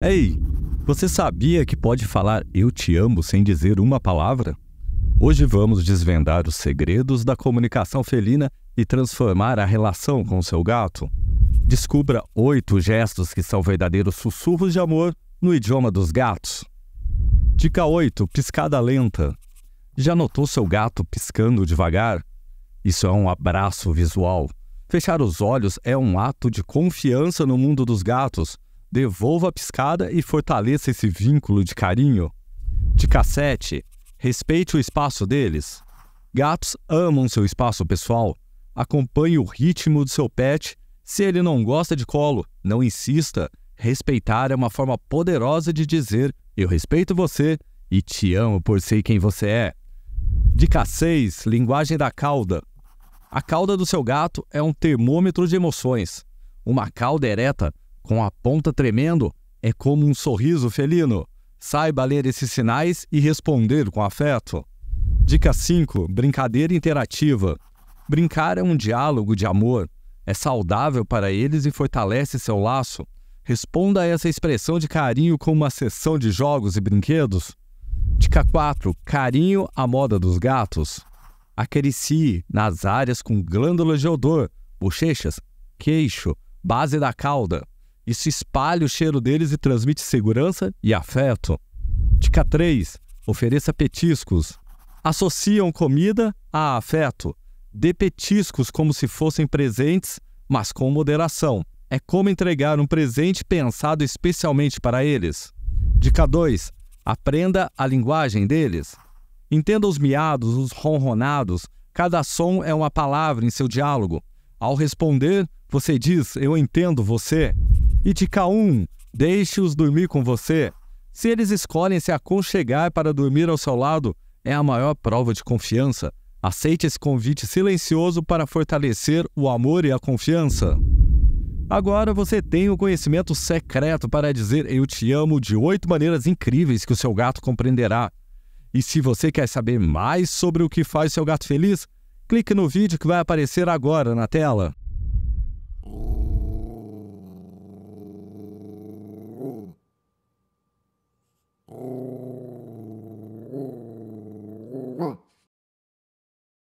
Ei, você sabia que pode falar "eu te amo" sem dizer uma palavra? Hoje vamos desvendar os segredos da comunicação felina e transformar a relação com seu gato. Descubra 8 gestos que são verdadeiros sussurros de amor no idioma dos gatos. Dica 8. Piscada lenta. Já notou seu gato piscando devagar? Isso é um abraço visual. Fechar os olhos é um ato de confiança no mundo dos gatos. Devolva a piscada e fortaleça esse vínculo de carinho. Dica 7. Respeite o espaço deles. Gatos amam seu espaço pessoal. Acompanhe o ritmo do seu pet. Se ele não gosta de colo, não insista. Respeitar é uma forma poderosa de dizer "eu respeito você" e "te amo por ser quem você é". Dica 6. Linguagem da cauda. A cauda do seu gato é um termômetro de emoções. Uma cauda ereta com a ponta tremendo é como um sorriso felino. Saiba ler esses sinais e responder com afeto. Dica 5. Brincadeira interativa. Brincar é um diálogo de amor. É saudável para eles e fortalece seu laço. Responda a essa expressão de carinho com uma sessão de jogos e brinquedos. Dica 4. Carinho à moda dos gatos. Acaricie nas áreas com glândulas de odor, bochechas, queixo, base da cauda. Isso espalha o cheiro deles e transmite segurança e afeto. Dica 3. Ofereça petiscos. Associam comida a afeto. Dê petiscos como se fossem presentes, mas com moderação. É como entregar um presente pensado especialmente para eles. Dica 2. Aprenda a linguagem deles. Entenda os miados, os ronronados. Cada som é uma palavra em seu diálogo. Ao responder, você diz "eu entendo você". E dica 1. Deixe-os dormir com você. Se eles escolhem se aconchegar para dormir ao seu lado, é a maior prova de confiança. Aceite esse convite silencioso para fortalecer o amor e a confiança. Agora você tem o conhecimento secreto para dizer "eu te amo" de 8 maneiras incríveis que o seu gato compreenderá. E se você quer saber mais sobre o que faz seu gato feliz, clique no vídeo que vai aparecer agora na tela.